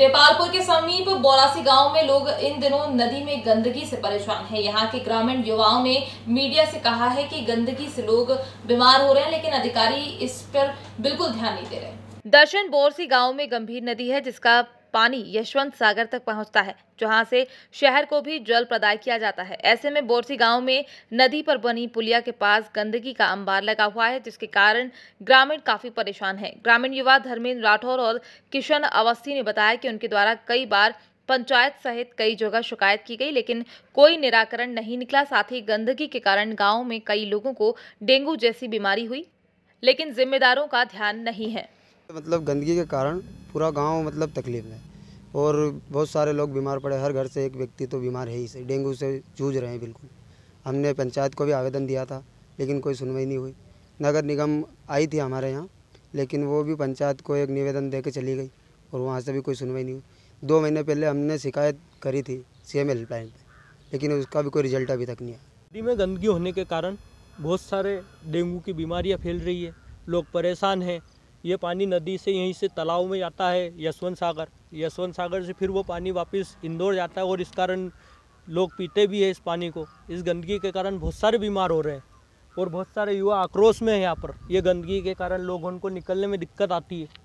देपालपुर के समीप बोरासी गांव में लोग इन दिनों नदी में गंदगी से परेशान हैं। यहाँ के ग्रामीण युवाओं ने मीडिया से कहा है कि गंदगी से लोग बीमार हो रहे हैं, लेकिन अधिकारी इस पर बिल्कुल ध्यान नहीं दे रहे। दर्शन बोरासी गांव में गंभीर नदी है जिसका पानी यशवंत सागर तक पहुंचता है, जहां से शहर को भी जल प्रदाय किया जाता है। ऐसे में बोरासी गांव में नदी पर बनी पुलिया के पास गंदगी का अंबार लगा हुआ है, जिसके कारण ग्रामीण काफी परेशान हैं। ग्रामीण युवा धर्मेंद्र राठौर और किशन अवस्थी ने बताया कि उनके द्वारा कई बार पंचायत सहित कई जगह शिकायत की गई, लेकिन कोई निराकरण नहीं निकला। साथ ही गंदगी के कारण गाँव में कई लोगों को डेंगू जैसी बीमारी हुई, लेकिन जिम्मेदारों का ध्यान नहीं है। मतलब गंदगी के कारण पूरा गांव मतलब तकलीफ में और बहुत सारे लोग बीमार पड़े। हर घर से एक व्यक्ति तो बीमार है ही, से डेंगू से जूझ रहे हैं। बिल्कुल हमने पंचायत को भी आवेदन दिया था, लेकिन कोई सुनवाई नहीं हुई। नगर निगम आई थी हमारे यहाँ, लेकिन वो भी पंचायत को एक निवेदन दे के चली गई और वहाँ से भी कोई सुनवाई नहीं हुई। 2 महीने पहले हमने शिकायत करी थी CM हेल्पलाइन पर, लेकिन उसका भी कोई रिजल्ट अभी तक नहीं आया। नदी में गंदगी होने के कारण बहुत सारे डेंगू की बीमारियाँ फैल रही है, लोग परेशान हैं। ये पानी नदी से यहीं से तालाब में जाता है यशवंत सागर से फिर वो पानी वापस इंदौर जाता है और इस कारण लोग पीते भी हैं इस पानी को। इस गंदगी के कारण बहुत सारे बीमार हो रहे हैं और बहुत सारे युवा आक्रोश में है यहाँ पर। ये गंदगी के कारण लोगों को निकलने में दिक्कत आती है।